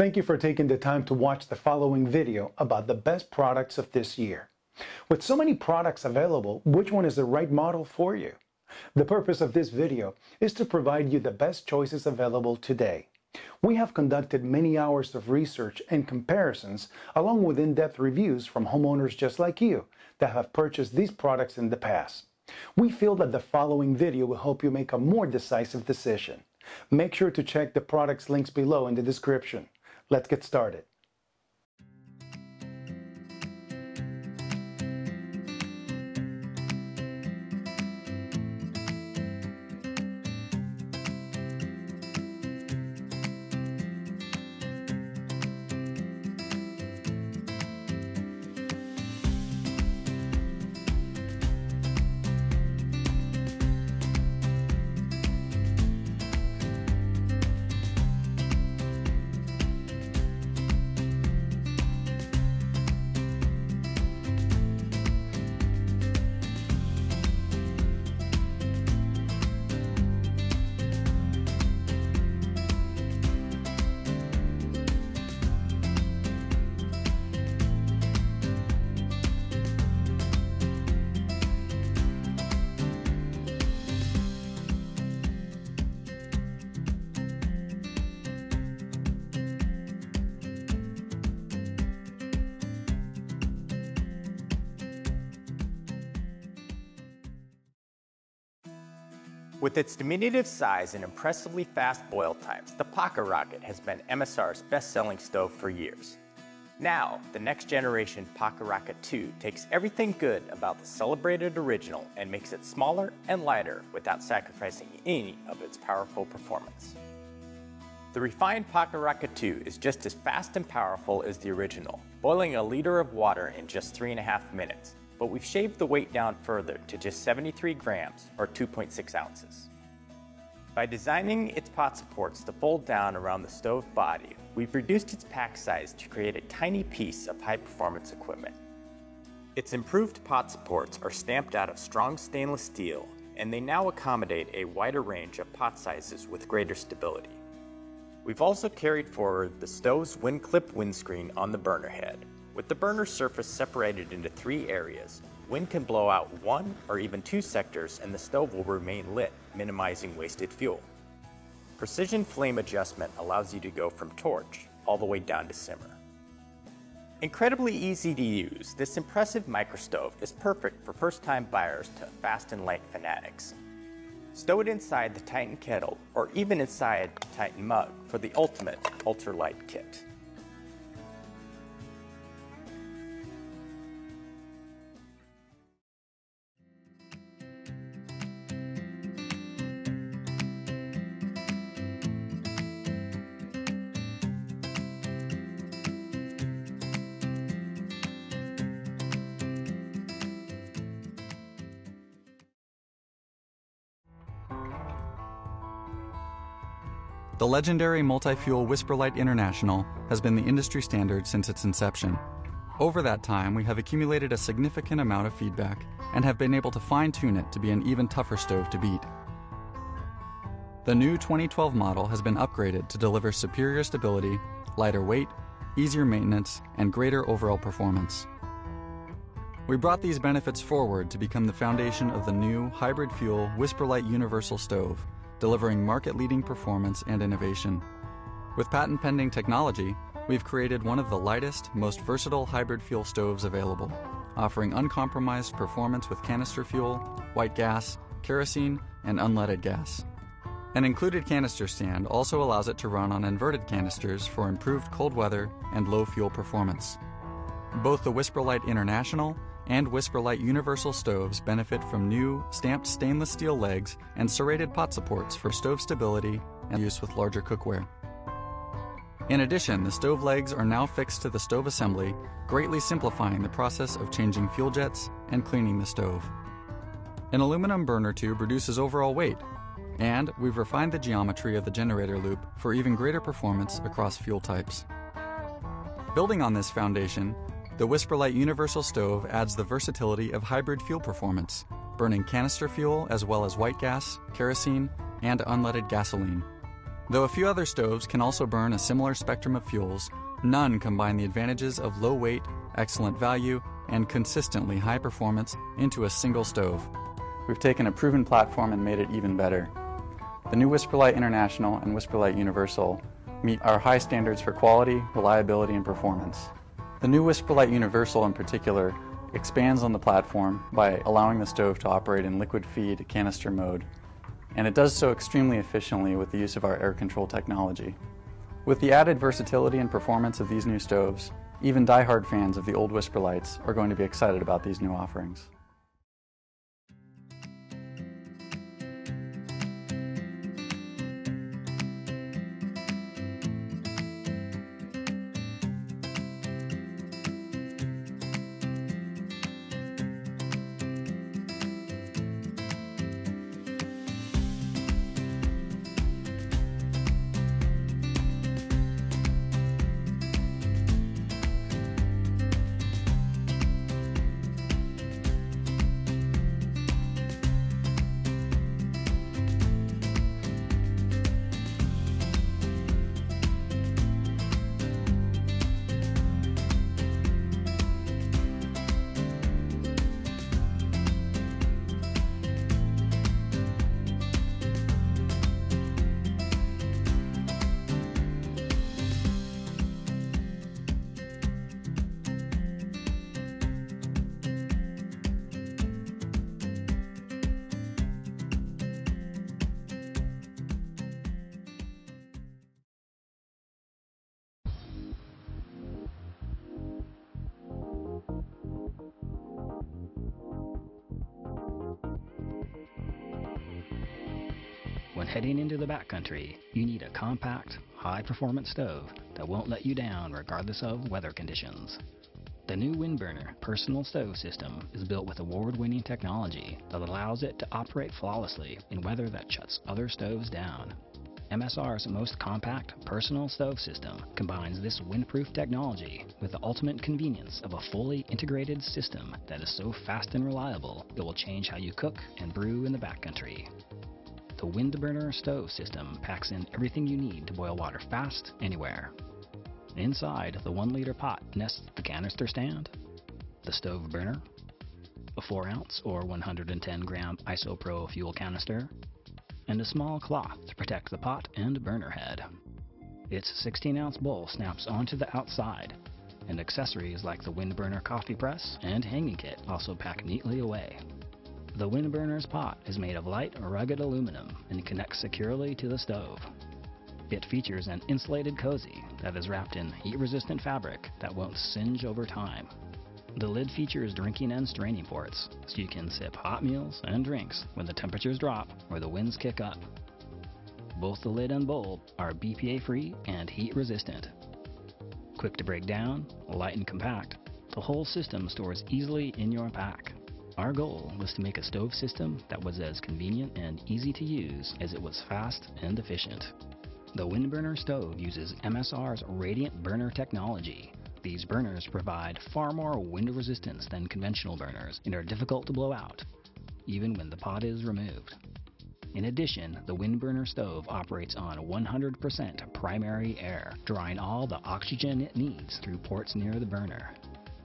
Thank you for taking the time to watch the following video about the best products of this year. With so many products available, which one is the right model for you? The purpose of this video is to provide you the best choices available today. We have conducted many hours of research and comparisons, along with in-depth reviews from homeowners just like you that have purchased these products in the past. We feel that the following video will help you make a more decisive decision. Make sure to check the products links below in the description. Let's get started. With its diminutive size and impressively fast boil times, the PocketRocket has been MSR's best-selling stove for years. Now, the next generation PocketRocket 2 takes everything good about the celebrated original and makes it smaller and lighter without sacrificing any of its powerful performance. The refined PocketRocket 2 is just as fast and powerful as the original, boiling a liter of water in just 3.5 minutes. But we've shaved the weight down further to just 73 grams or 2.6 ounces. By designing its pot supports to fold down around the stove body, we've reduced its pack size to create a tiny piece of high-performance equipment. Its improved pot supports are stamped out of strong stainless steel, and they now accommodate a wider range of pot sizes with greater stability. We've also carried forward the stove's wind clip windscreen on the burner head. With the burner surface separated into 3 areas, wind can blow out 1 or even 2 sectors and the stove will remain lit, minimizing wasted fuel. Precision flame adjustment allows you to go from torch all the way down to simmer. Incredibly easy to use, this impressive microstove is perfect for first-time buyers to fast and light fanatics. Stow it inside the Titan kettle or even inside the Titan mug for the ultimate ultralight kit. The legendary multi-fuel WhisperLite International has been the industry standard since its inception. Over that time, we have accumulated a significant amount of feedback and have been able to fine-tune it to be an even tougher stove to beat. The new 2012 model has been upgraded to deliver superior stability, lighter weight, easier maintenance, and greater overall performance. We brought these benefits forward to become the foundation of the new hybrid fuel WhisperLite Universal stove, delivering market-leading performance and innovation. With patent-pending technology, we've created one of the lightest, most versatile hybrid fuel stoves available, offering uncompromised performance with canister fuel, white gas, kerosene, and unleaded gas. An included canister stand also allows it to run on inverted canisters for improved cold weather and low fuel performance. Both the WhisperLite International and WhisperLite Universal stoves benefit from new, stamped stainless steel legs and serrated pot supports for stove stability and use with larger cookware. In addition, the stove legs are now fixed to the stove assembly, greatly simplifying the process of changing fuel jets and cleaning the stove. An aluminum burner tube reduces overall weight, and we've refined the geometry of the generator loop for even greater performance across fuel types. Building on this foundation, the WhisperLite Universal stove adds the versatility of hybrid fuel performance, burning canister fuel as well as white gas, kerosene, and unleaded gasoline. Though a few other stoves can also burn a similar spectrum of fuels, none combine the advantages of low weight, excellent value, and consistently high performance into a single stove. We've taken a proven platform and made it even better. The new WhisperLite International and WhisperLite Universal meet our high standards for quality, reliability, and performance. The new WhisperLite Universal in particular expands on the platform by allowing the stove to operate in liquid feed canister mode, and it does so extremely efficiently with the use of our air control technology. With the added versatility and performance of these new stoves, even diehard fans of the old WhisperLites are going to be excited about these new offerings. When heading into the backcountry, you need a compact, high-performance stove that won't let you down regardless of weather conditions. The new Windburner personal stove system is built with award-winning technology that allows it to operate flawlessly in weather that shuts other stoves down. MSR's most compact personal stove system combines this windproof technology with the ultimate convenience of a fully integrated system that is so fast and reliable it will change how you cook and brew in the backcountry. The Windburner stove system packs in everything you need to boil water fast, anywhere. Inside the 1-liter pot nests the canister stand, the stove burner, a 4-ounce or 110-gram ISOPro fuel canister, and a small cloth to protect the pot and burner head. Its 16-ounce bowl snaps onto the outside, and accessories like the Windburner coffee press and hanging kit also pack neatly away. The Windburner's pot is made of light, rugged aluminum and connects securely to the stove. It features an insulated cozy that is wrapped in heat-resistant fabric that won't singe over time. The lid features drinking and straining ports, so you can sip hot meals and drinks when the temperatures drop or the winds kick up. Both the lid and bowl are BPA-free and heat-resistant. Quick to break down, light and compact, the whole system stores easily in your pack. Our goal was to make a stove system that was as convenient and easy to use as it was fast and efficient. The Windburner stove uses MSR's Radiant Burner technology. These burners provide far more wind resistance than conventional burners and are difficult to blow out, even when the pot is removed. In addition, the Windburner stove operates on 100% primary air, drawing all the oxygen it needs through ports near the burner.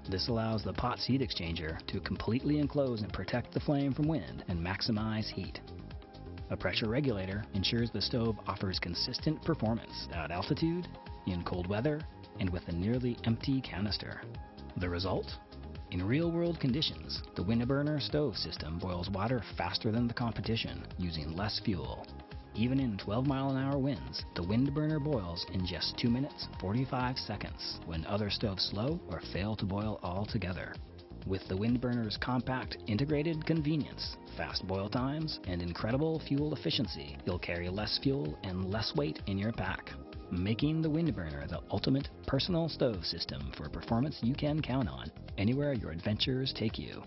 This allows the pot's heat exchanger to completely enclose and protect the flame from wind and maximize heat. A pressure regulator ensures the stove offers consistent performance at altitude, in cold weather, and with a nearly empty canister. The result? In real-world conditions, the Windburner stove system boils water faster than the competition using less fuel. Even in 12-mile-an-hour winds, the Windburner boils in just 2 minutes, 45 seconds, when other stoves slow or fail to boil altogether. With the Windburner's compact, integrated convenience, fast boil times, and incredible fuel efficiency, you'll carry less fuel and less weight in your pack, making the Windburner the ultimate personal stove system for performance you can count on anywhere your adventures take you.